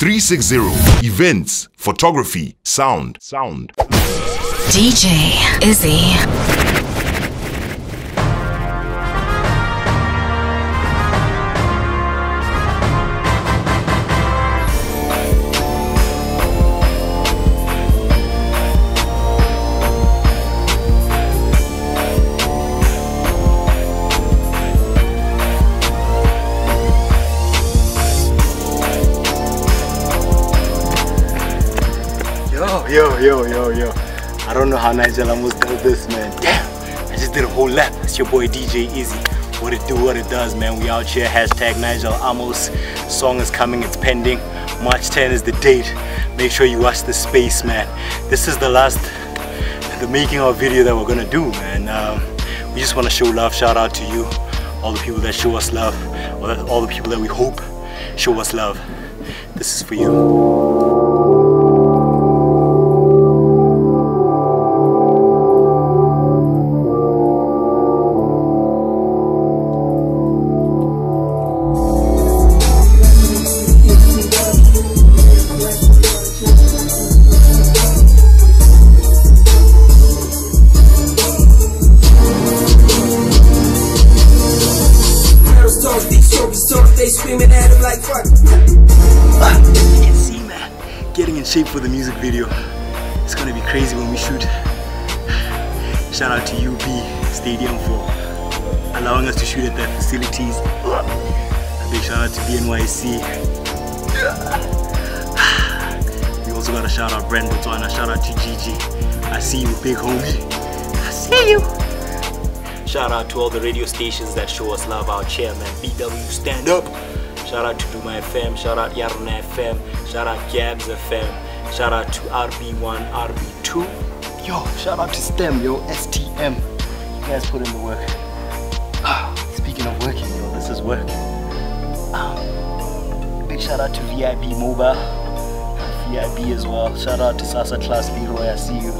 360 events, photography, sound. DJ Izzy. Yo. I don't know how Nigel almost does this, man. Damn, I just did a whole lap. It's your boy DJ Izzy. What it do, what it does, man. We out here, hashtag Nigel Almost. Song is coming, it's pending. March 10 is the date. Make sure you watch the space, man. This is the making of video that we're gonna do, man. We just wanna show love, shout out to you. All the people that show us love, all the people that we hope show us love. This is for you. Screaming at him like fuck. You can see, man, getting in shape for the music video. It's gonna be crazy when we shoot. Shout out to UB Stadium for allowing us to shoot at their facilities. A big shout out to BNYC. We also gotta shout out Brent Botswana. Shout out to Gigi. I see you, big homie. I see you. Shout out to all the radio stations that show us love out here, man. BW, stand up. Shout out to Duma FM. Shout out Yaruna FM. Shout out Gabs FM. Shout out to RB1, RB2. Yo, shout out to STEM, yo, STM. You guys put in the work. Speaking of working, yo, this is work. Big shout out to VIP Mobile, VIP as well. Shout out to Sasa Class Leroy, I see you.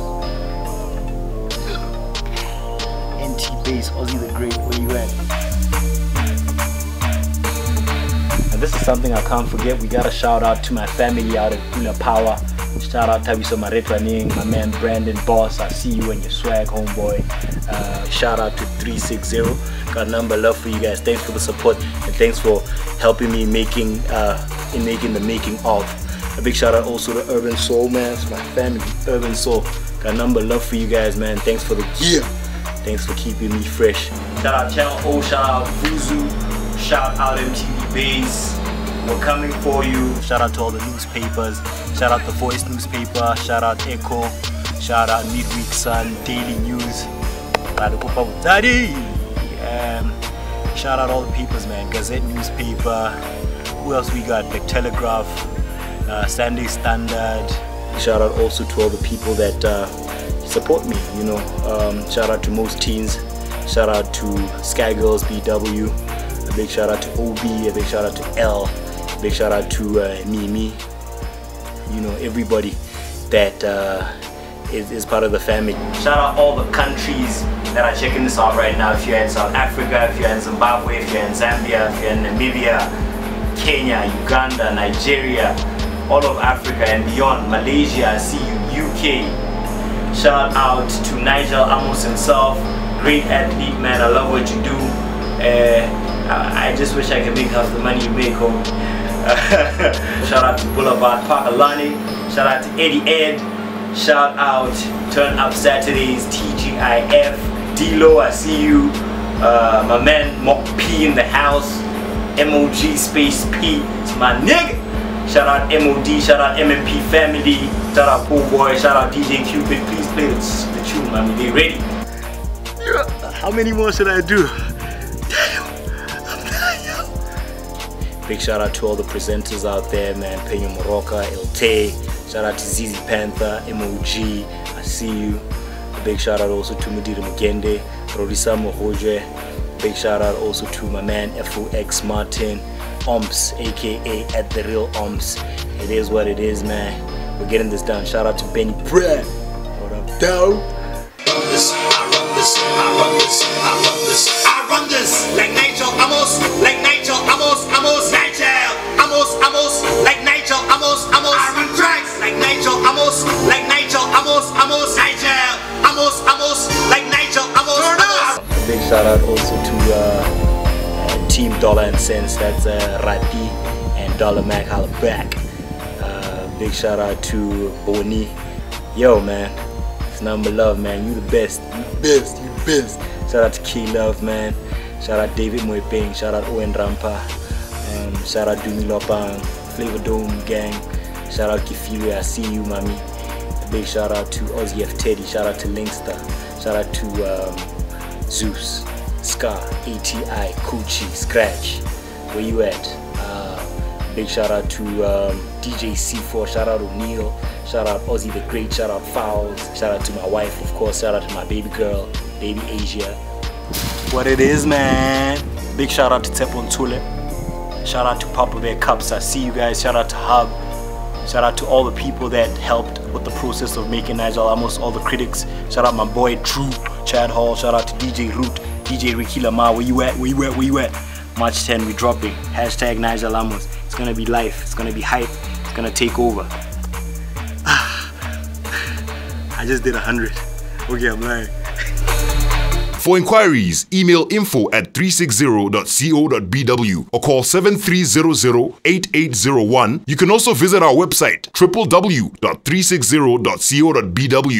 T-Base, Ozzy the Great, where you at? And this is something I can't forget. We got a shout out to my family out at Pula Power. Shout out Tabiso Maretwaning, my man Brandon Boss. I see you and your swag, homeboy. Shout out to 360. Got number love for you guys. Thanks for the support and thanks for helping me in making the making of. A big shout out also to Urban Soul, man. It's my family, Urban Soul. Got number love for you guys, man. Thanks for the gear. Thanks for keeping me fresh. Shout out Channel O, shout out Vuzu, shout out MTV Base. We're coming for you. Shout out to all the newspapers. Shout out The Voice newspaper. Shout out Echo. Shout out Midweek Sun, Daily News. Shout out all the papers, man. Gazette newspaper. Who else we got? The Telegraph, Sunday Standard. Shout out also to all the people that support me, you know. Shout out to Most Teens, shout out to Sky Girls BW, a big shout out to OB, a big shout out to L, a big shout out to Mimi, you know, everybody that is part of the family. Shout out all the countries that are checking this out right now. If you're in South Africa, if you're in Zimbabwe, if you're in Zambia, if you're in Namibia, Kenya, Uganda, Nigeria, all of Africa and beyond, Malaysia, I see you, UK. Shout out to Nigel Almost himself, great athlete, man. I love what you do. I just wish I could make half the money you make, home. Shout out to Boulevard Pakalani. Shout out to Eddie Ed. Shout out Turn Up Saturdays, TGIF, D-Lo, I see you. My man Mock P in the house, MOG space P, it's my nigga. Shout out MOD, shout out MMP family, shout out Pool Boy, shout out DJ Cupid. Please play the tune, man. They ready. Yeah. How many more should I do? Damn. Big shout out to all the presenters out there, man. Penyo Moroka, Elte. Shout out to ZZ Panther, MOG. I see you. A big shout out also to Mudiri Mugende, Rorisa Mohoje. Big shout out also to my man FOX Martin. Omps, aka At The Real Omps. It is what it is, man. We're getting this done. Shout out to Benny Brad. What up, though? I run this. Like Nigel Almost, like Nigel Almost, Nigel Almost, like Nigel Almost. $0.02, that's Rapi and Dollar Mac holla back. Big shout out to Boni. Yo man, it's nothing but love, man. You the best, you the best, you the best. Shout out to Key Love, man. Shout out David Moepeng, shout out Owen Rampa, shout out Dumi Lopang, Flavor Dome Gang, shout out Kifiwe, I see you mommy. A big shout out to Ozzy F Teddy, shout out to Linkster, shout out to Zeus, Scar, ATI, Kuchi, Scratch, where you at? Big shout out to DJ C4, shout out O'Neal, shout out Ozzy the Great, shout out Fowls, shout out to my wife of course, shout out to my baby girl, baby Asia. What it is, man. Big shout out to Tepon Tule. Shout out to Papa Bear Cups. I see you guys. Shout out to Hub. Shout out to all the people that helped with the process of making Nigel, almost all the critics. Shout out my boy Drew, Chad Hall. Shout out to DJ Root, DJ Ricky Lamar. Where you at? Where you at? Where you at? March 10, we dropping. Hashtag Nigel Alamos. It's gonna be life. It's gonna be hype. It's gonna take over. I just did 100. Okay, I'm lying. For inquiries, email info@360.co.bw or call 7300-8801. You can also visit our website www.360.co.bw.